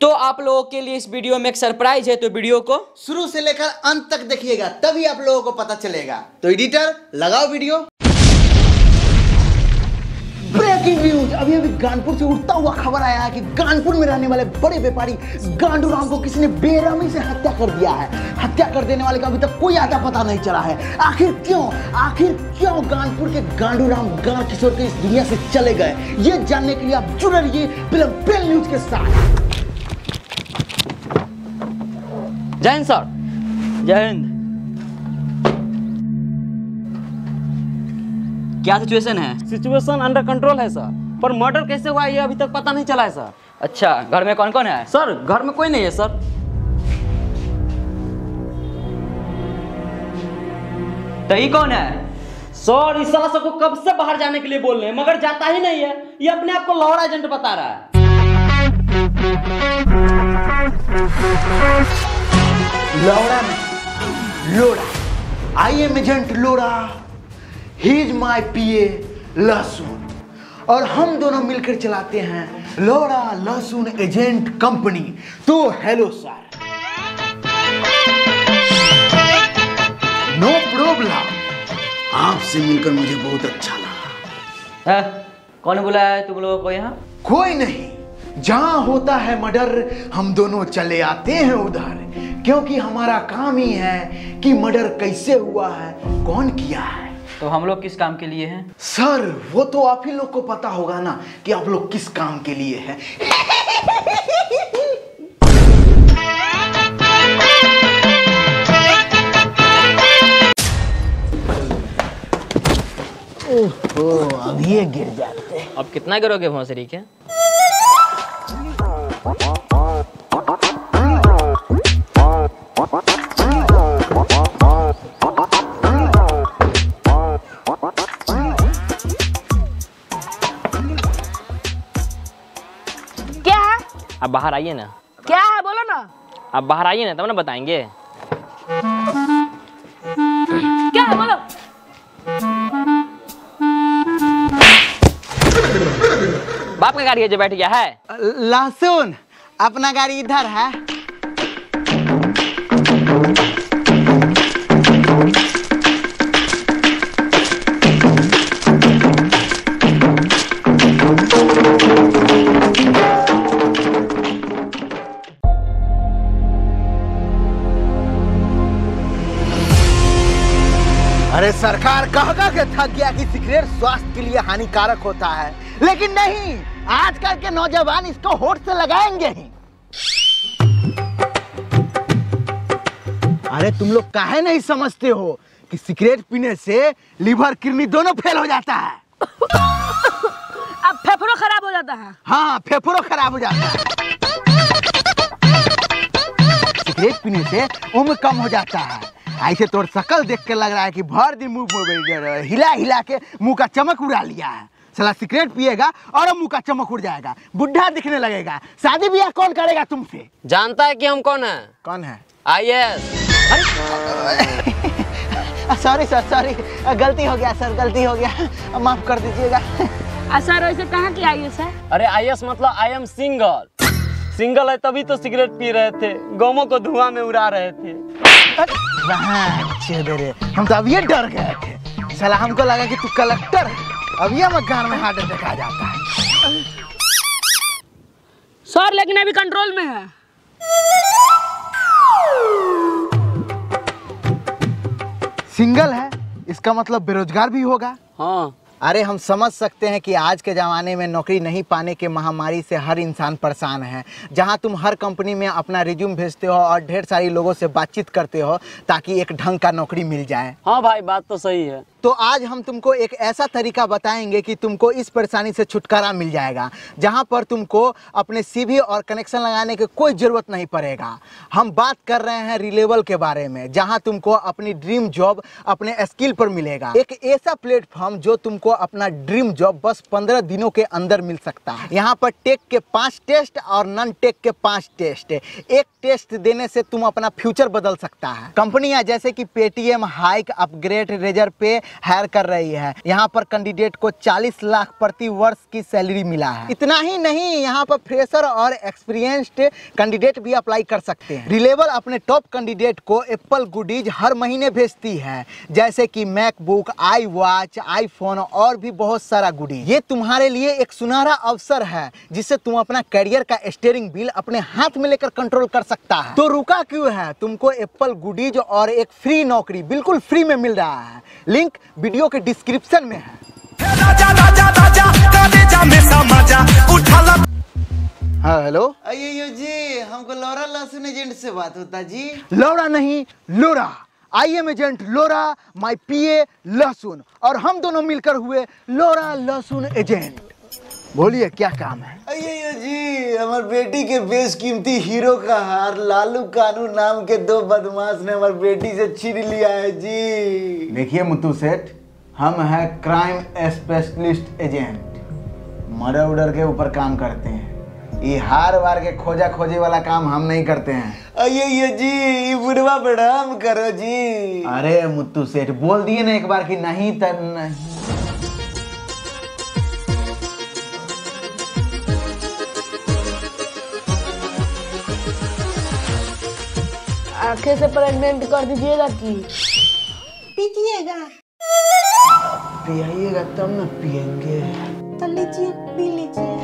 तो आप लोगों के लिए इस वीडियो में एक सरप्राइज है, तो वीडियो को शुरू से लेकर अंत तक देखिएगा तभी आप लोगों को पता चलेगा। तो एडिटर लगाओ वीडियो। ब्रेकिंग न्यूज, अभी अभी कानपुर से उठता हुआ खबर आया है कि कानपुर में रहने वाले बड़े व्यापारी गांडू राम को किसी ने बेरहमी से हत्या कर दिया है। हत्या कर देने वाले का अभी तक कोई आता पता नहीं चला है। आखिर क्यों कानपुर के गांडू राम गांव किशोर के इस दुनिया से चले गए, ये जानने के लिए आप जुड़े रहिए रेलाबेल न्यूज के साथ। जय हिंद सर। जय हिंद। क्या सिचुएशन है? सिचुएशन अंडर कंट्रोल है सर, पर मर्डर कैसे हुआ ये अभी तक पता नहीं चला है सर। अच्छा, घर में कौन कौन है सर? घर में कोई नहीं है सर। तो ये कौन है सर? इस साला सबको कब से बाहर जाने के लिए बोल रहे हैं मगर जाता ही नहीं है। ये अपने आप को लॉयर एजेंट बता रहा है। लौड़ा में लोड़ा, I am agent लोड़ा, He is my PA लहसुन, और हम दोनों मिलकर चलाते हैं लोड़ा लहसुन एजेंट कंपनी। तो हेलो सर। नो प्रॉब्लम, आपसे मिलकर मुझे बहुत अच्छा लगा। है? कौन बुलाया है तुम लोगों को यहाँ? कोई नहीं, जहाँ होता है मर्डर हम दोनों चले आते हैं उधर, क्योंकि हमारा काम ही है कि मर्डर कैसे हुआ है, कौन किया है। तो हम लोग किस काम के लिए हैं सर? वो तो आप ही लोग को पता होगा ना कि आप लोग किस काम के लिए हैं। ओहो, अब ये गिर जाते हैं। अब कितना करोगे भोंसरी के? आप बाहर आइए ना। क्या है बोलो ना। आप बाहर आइए ना तब ना बताएंगे। क्या है बोलो। बाप का गाड़ी है जो बैठ गया है। लहसुन, अपना गाड़ी इधर है। अरे सरकार कह के थक गया कि सिगरेट स्वास्थ्य के लिए हानिकारक होता है, लेकिन नहीं, आजकल के नौजवान इसको होठ से लगाएंगे ही। अरे तुम लोग काहे नहीं समझते हो कि सिगरेट पीने से लिवर किडनी दोनों फेल हो जाता है। अब फेफड़ों खराब हो जाता है। हाँ, फेफड़ों खराब हो जाता है। सिगरेट पीने से उम्र कम हो जाता है। ऐसे तोड़ शकल देख के लग रहा है कि भर दिन मुंह में बैठे हिला हिला के मुंह का चमक उड़ा लिया है। साला सिगरेट पिएगा और मुंह का चमक उड़ जाएगा, बुढ़ा दिखने लगेगा। शादी ब्याह कौन करेगा तुमसे? जानता है कि हम कौन है? कौन है? आईएएस। सॉरी सर, सॉरी, गलती हो गया सर, गलती हो गया, माफ कर दीजिएगा। सर वैसे कहाँ की आईएएस है? अरे आईएएस मतलब आई एम सिंगल। सिंगल है तभी तो सिगरेट पी रहे थे, गाँवों को धुआं में उड़ा रहे थे। हम तो अब ये डर गए थे, साला हमको लगा कि तू कलेक्टर है। अब ये मकान में हार्ट अटैक आ जाता है सर, लेकिन अभी कंट्रोल में है। सिंगल है इसका मतलब बेरोजगार भी होगा। हाँ, अरे हम समझ सकते हैं कि आज के ज़माने में नौकरी नहीं पाने के महामारी से हर इंसान परेशान है। जहां तुम हर कंपनी में अपना रिज्यूम भेजते हो और ढेर सारी लोगों से बातचीत करते हो ताकि एक ढंग का नौकरी मिल जाए। हाँ भाई, बात तो सही है। तो आज हम तुमको एक ऐसा तरीका बताएंगे कि तुमको इस परेशानी से छुटकारा मिल जाएगा, जहां पर तुमको अपने सीवी और कनेक्शन लगाने की कोई ज़रूरत नहीं पड़ेगा। हम बात कर रहे हैं रिलेबल के बारे में, जहां तुमको अपनी ड्रीम जॉब अपने स्किल पर मिलेगा। एक ऐसा प्लेटफॉर्म जो तुमको अपना ड्रीम जॉब बस 15 दिनों के अंदर मिल सकता है। यहाँ पर टेक के 5 टेस्ट और नॉन टेक के 5 टेस्ट। एक टेस्ट देने से तुम अपना फ्यूचर बदल सकता है। कंपनियाँ जैसे कि Paytm, Hike, upgrade, Razorpay hire कर रही है। यहाँ पर कैंडिडेट को 40 लाख प्रति वर्ष की सैलरी मिला है। इतना ही नहीं, यहाँ पर फ्रेशर और एक्सपीरियंस्ड कैंडिडेट भी अप्लाई कर सकते हैं। रिलेबल अपने टॉप कैंडिडेट को एप्पल गुडीज हर महीने भेजती है, जैसे कि मैकबुक, आई वॉच, आईफोन और भी बहुत सारा गुडीज। ये तुम्हारे लिए एक सुनहरा अवसर है जिससे तुम अपना करियर का स्टीयरिंग व्हील अपने हाथ में लेकर कंट्रोल कर सकता है। तो रुका क्यों है, तुमको एप्पल गुडीज और एक फ्री नौकरी बिल्कुल फ्री में मिल रहा है। लिंक वीडियो के डिस्क्रिप्शन में है। हाँ हेलो, अयो जी हमको लौरा लहसुन एजेंट से बात होता जी। लौरा नहीं लोरा, I am agent Laura, my PA लहसुन, और हम दोनों मिलकर हुए लोरा लहसुन एजेंट। बोलिए क्या काम है? अयो जी हमार बेटी के बेशकीमती हीरो का हार लालू कानू नाम के दो बदमाश ने हमारी बेटी से छीन लिया है जी। देखिए मुत्तू सेठ, हम हैं क्राइम स्पेशलिस्ट एजेंट, मर्डर उडर के ऊपर काम करते हैं। ये हार वार के खोजा खोजे वाला काम हम नहीं करते हैं। अयो जी ये बुढ़वा बड़ाम करो जी। अरे मुत्तू सेठ बोल दिए ना एक बार कि नहीं तर नहीं। आंखें से प्रेग्नेंट कर दीजिएगा कि पीजिएगा, पियाइएगा तब ना पिएंगे। तो लीजिए पी लीजिए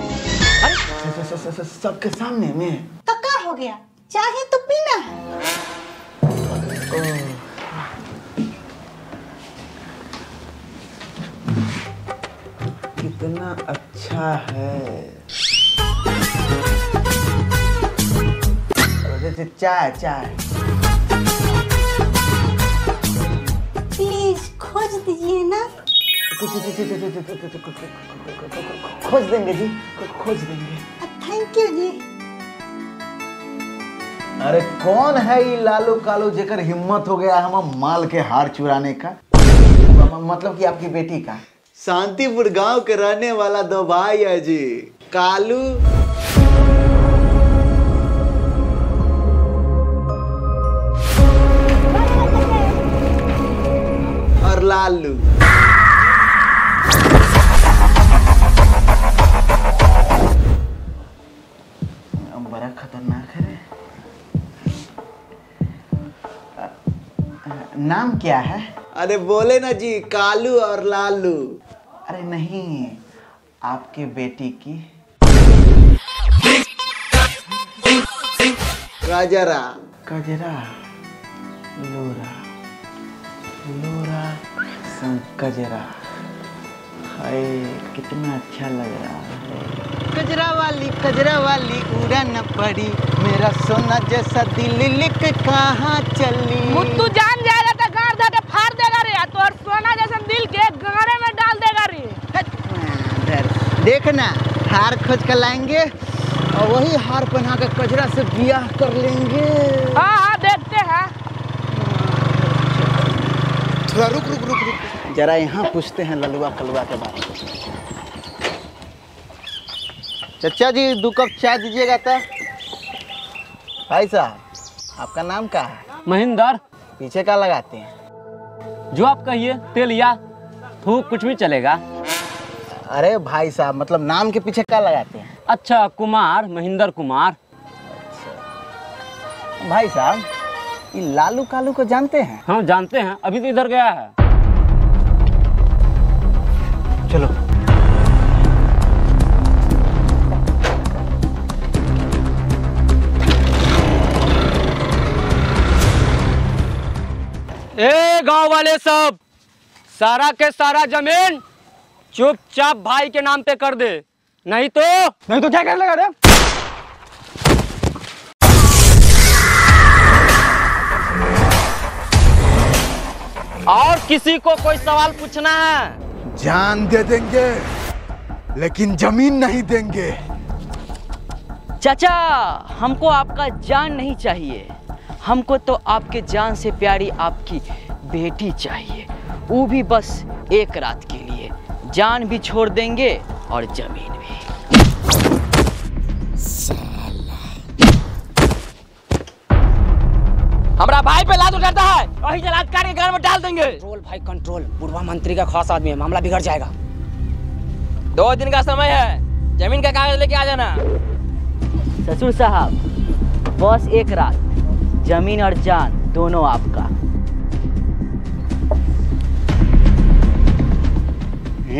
सबके सामने में। तो क्या हो गया, चाहे तो पीना है। कितना अच्छा है। चाय चाय खोज दीजिए ना। खोज देंगे जी, खोज देंगे। थैंक यू जी। अरे कौन है ये लालू कालू जेकर हिम्मत हो गया हम माल के हार चुराने का? मतलब कि आपकी बेटी का। शांतिपुर गांव के रहने वाला दो भाई है जी, कालू। बड़ा खतरनाक है। नाम क्या है? अरे बोले ना जी, कालू और लालू। अरे नहीं, आपके बेटी की गजरा। गजरा लोरा लोरा गजरा, हाय कितना अच्छा लग रहा है। गजरा वाली उड़ा न पड़ी, मेरा सोना जैसा दिल लिख कहाँ चली। मुत्तू जान जाएगा तो गार धर के फाड़ देगा रे, तो और सोना जैसा दिल के गारे में डाल देगा रे। देखना हार खोज कर लाएंगे और वही हार पहना के गजरा से ब्याह कर लेंगे। हाँ हाँ देखते हैं। थोड़ा रुक रुक रुक रुक जरा, यहाँ पूछते हैं ललुआ कलुआ के बारे में। चचा जी दो कप चाय दीजिएगा। तो भाई साहब आपका नाम क्या है? महेंद्र। पीछे क्या लगाते हैं? जो आप कहिए, तेल या थूक कुछ भी चलेगा। अरे भाई साहब मतलब नाम के पीछे क्या लगाते हैं? अच्छा कुमार, महेंद्र कुमार। अच्छा भाई साहब लालू कालू को जानते हैं? हाँ जानते हैं, अभी तो इधर गया है। चलो ए गांव वाले सब, सारा के सारा जमीन चुपचाप भाई के नाम पे कर दे, नहीं तो क्या कर लगा रे? और किसी को कोई सवाल पूछना है? जान दे देंगे लेकिन जमीन नहीं देंगे। चाचा हमको आपका जान नहीं चाहिए, हमको तो आपके जान से प्यारी आपकी बेटी चाहिए, वो भी बस एक रात के लिए। जान भी छोड़ देंगे और जमीन भी। साला हमारा भाई पे लात उठाता है वही बलात्कार के घर में डाल देंगे। कंट्रोल भाई कंट्रोल, पूर्वा मंत्री का खास आदमी है, मामला बिगड़ जाएगा। 2 दिन का समय है, जमीन का कागज लेके आ जाना। ससुर साहब बस एक रात, जमीन और जान दोनों आपका।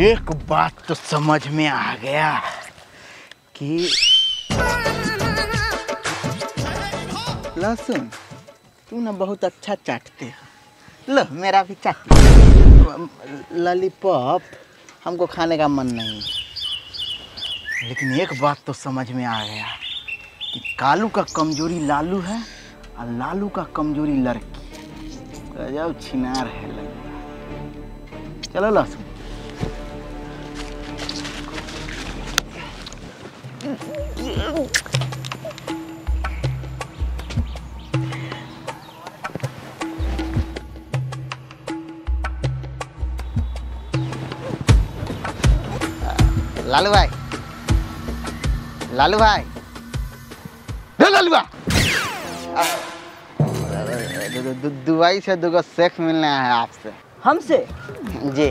एक बात तो समझ में आ गया कि लहसुन तू ना बहुत अच्छा चाटते हो, लो मेरा भी चाट। लॉलीपॉप हमको खाने का मन नहीं, लेकिन एक बात तो समझ में आ गया कि कालू का कमजोरी लालू है और लालू का कमजोरी लड़की है। जाओ छिनार है लगता। चलो लहसुन। लालू भाई, लालू भाई, लालू भाई, दुबई से 2 शेख मिलना है आपसे। हमसे? जी।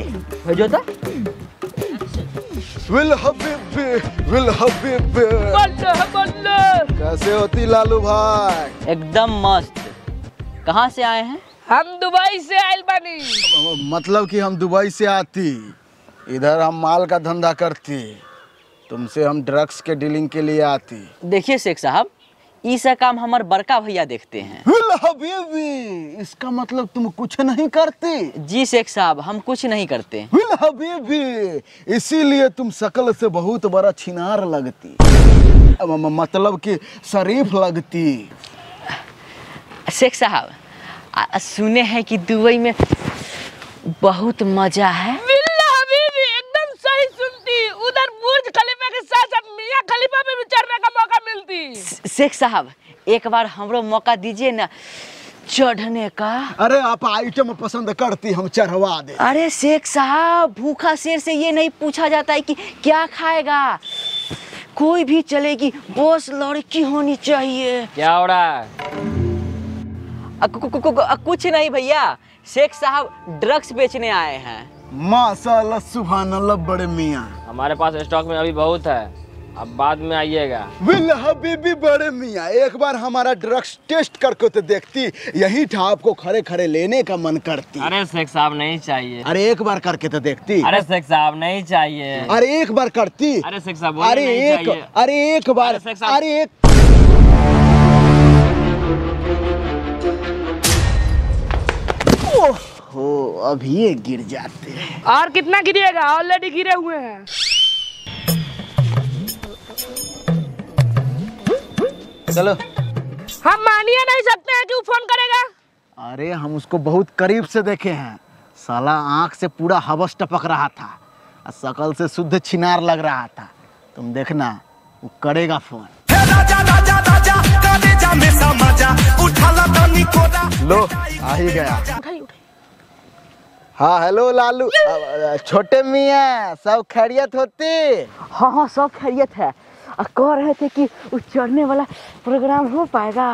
भेजो था? कैसे होती लालू भाई? एकदम मस्त। कहाँ से आए हैं? हम दुबई से आए बनी। मतलब कि हम दुबई से आती, इधर हम माल का धंधा करती, तुमसे हम ड्रग्स के डीलिंग के लिए आती। देखिए शेख साहब, इसका काम हमार बड़का भैया देखते हैं। हबीबी, इसका मतलब तुम कुछ नहीं करते? जी शेख साहब, हम कुछ नहीं करते। हबीबी, इसीलिए तुम शक्ल से बहुत बड़ा छिनार लगती, मतलब कि शरीफ लगती। शेख साहब सुने हैं कि दुबई में बहुत मजा है। शेख साहब एक बार हमरो मौका दीजिए ना चढ़ने का। अरे आप आइटम पसंद करती, हम चढ़वा दे। अरे शेख साहब, भूखा शेर से ये नहीं पूछा जाता है कि क्या खाएगा, कोई भी चलेगी, बस लड़की होनी चाहिए। क्या हो रहा है? कुछ नहीं भैया, शेख साहब ड्रग्स बेचने आए हैं। माशाल्लाह सुभानअल्लाह बड़े मियाँ, हमारे पास स्टॉक में अभी बहुत है, अब बाद में आइएगा। हबीबी बड़े मियाँ, एक बार हमारा ड्रग्स टेस्ट करके तो देखती, यही था आपको खड़े खड़े लेने का मन करती। अरे शेख साहब नहीं चाहिए। अरे एक बार करके तो देखती। अरे शेख साहब नहीं चाहिए। अरे एक बार करती। अरे शेख साहब, अरे एक बार, अरे एक। ओहो, अभी ये गिर जाते हैं। और कितना गिरेगा, ऑलरेडी गिरे हुए हैं। चलो, हम मानिए नहीं सकते हैं कि वो फोन करेगा। अरे हम उसको बहुत करीब से देखे हैं, साला आँख से पूरा हवस टपक रहा था और शकल से शुद्ध छिनार लग रहा था। तुम देखना वो करेगा फोन। लो आ ही गया। हाँ हेलो लालू, छोटे मियाँ सब खैरियत होती? हाँ हाँ सब खैरियत है। कह रहे थे कि चढ़ने वाला प्रोग्राम हो पाएगा?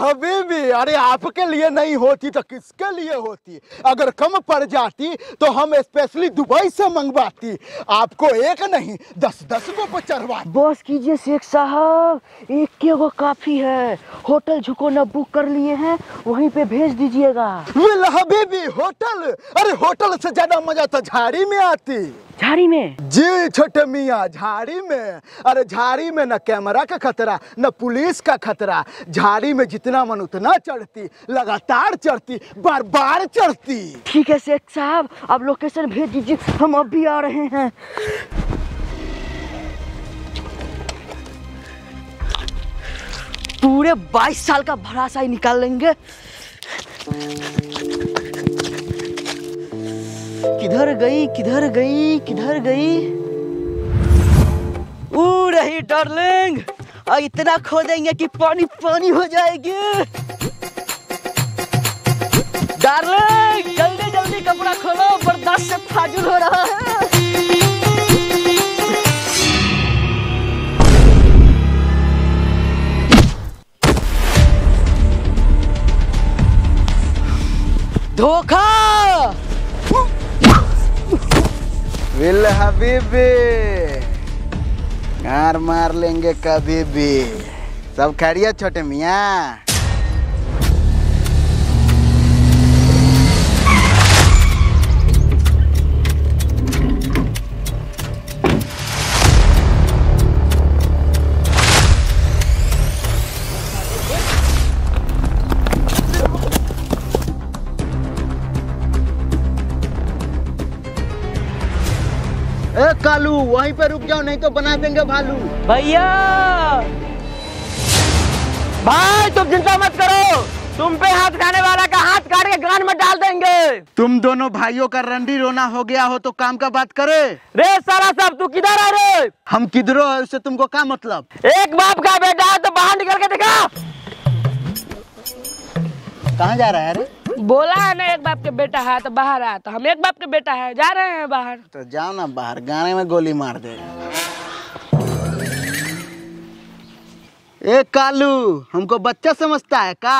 हबीबी, अरे आपके लिए नहीं होती तो किसके लिए होती? अगर कम पड़ जाती तो हम स्पेशली दुबई से मंगवाती, आपको 1 नहीं 10 को पचरवा। बस कीजिए शेख साहब, 1 वो काफी है। होटल झुको ना बुक कर लिए हैं, वहीं पे भेज दीजिएगा। हबीबी होटल, अरे होटल से ज्यादा मजा तो झाड़ी में आती। झाड़ी में? जी छोटे मियाँ झाड़ी में। अरे झाड़ी में न कैमरा का खतरा न पुलिस का खतरा, झाड़ी में जितना मन उतना चढ़ती, लगातार चढ़ती, बार बार चढ़ती। ठीक है शेख साहब, आप लोकेशन भेज दीजिए, हम अब भी आ रहे हैं। पूरे 22 साल का भरासा ही निकाल लेंगे। किधर गई किधर गई किधर गई? उड़ रही डार्लिंग, और इतना खो देंगे कि पानी पानी हो जाएगी। डार्लिंग जल्दी जल्दी कपड़ा खोलो, बर्दाश्त से फाजुल हो रहा है। धोखा। विल हबीबी घर मार लेंगे कभी भी। सब खैरियत छोटे मियाँ? ए कालू वहीं पे रुक जाओ, नहीं तो बना देंगे भालू। भैया भाई तुम चिंता मत करो, तुम पे हाथ उठाने वाला का हाथ काट के गान में डाल देंगे। तुम दोनों भाइयों का रंडी रोना हो गया हो तो काम का बात करे। रे सारा साहब तू किधर है रे? हम किधरो है उससे तुमको क्या मतलब? एक बाप का बेटा है तो बाहर निकल के दिखा। कहाँ जा रहा है रे? बोला है ना एक बाप के बेटा है तो बाहर आया, तो हम एक बाप के बेटा है जा रहे हैं बाहर। तो जाओ ना बाहर, गाने में गोली मार दे। ए कालू हमको बच्चा समझता है का?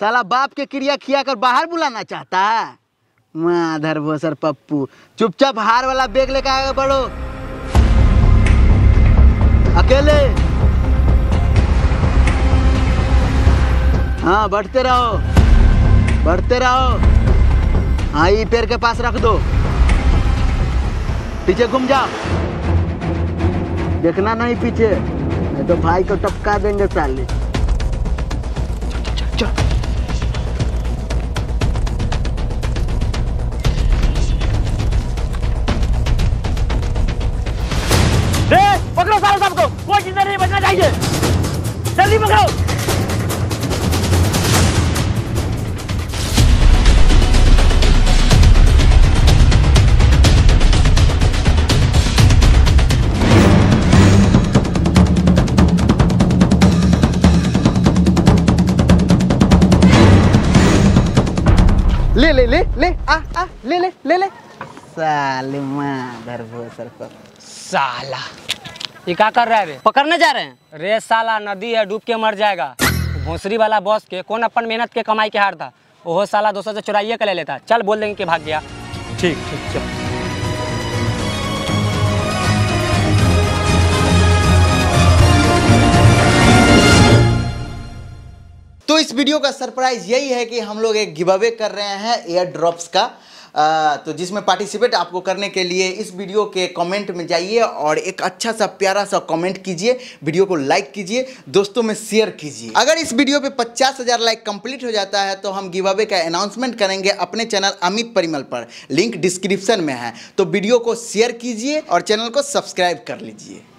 साला बाप के क्रिया खिया कर बाहर बुलाना चाहता है। माधर भोसर पप्पू चुपचाप हार वाला बैग लेकर आगे बढ़ो। अकेले हाँ बढ़ते रहो बढ़ते रहो। हाँ ये पेड़ के पास रख दो, पीछे घूम जाओ, देखना नहीं पीछे, नहीं तो भाई को टपका देंगे साले। पकड़ो सारे सबको, कोई चीज नहीं बचना चाहिए, जल्दी पकड़ो। ले ले ले ले आ आ ले ले ले ले। साले माधर भोसर पर साला ये क्या कर रहा है रे? पकड़ने जा रहे हैं। रे साला नदी है डूब के मर जाएगा। भोसरी वाला बॉस के कौन अपन मेहनत के कमाई के हार था, ओहो साला दोस्तों से चुराइये के ले लेता। चल बोल देंगे कि भाग गया। ठीक ठीक चल। तो इस वीडियो का सरप्राइज यही है कि हम लोग एक गिव अवे कर रहे हैं एयर ड्रॉप्स का, तो जिसमें पार्टिसिपेट आपको करने के लिए इस वीडियो के कमेंट में जाइए और एक अच्छा सा प्यारा सा कमेंट कीजिए, वीडियो को लाइक कीजिए, दोस्तों में शेयर कीजिए। अगर इस वीडियो पे 50,000 लाइक कंप्लीट हो जाता है तो हम गिव अवे का अनाउंसमेंट करेंगे अपने चैनल अमित परिमल पर, लिंक डिस्क्रिप्शन में है। तो वीडियो को शेयर कीजिए और चैनल को सब्सक्राइब कर लीजिए।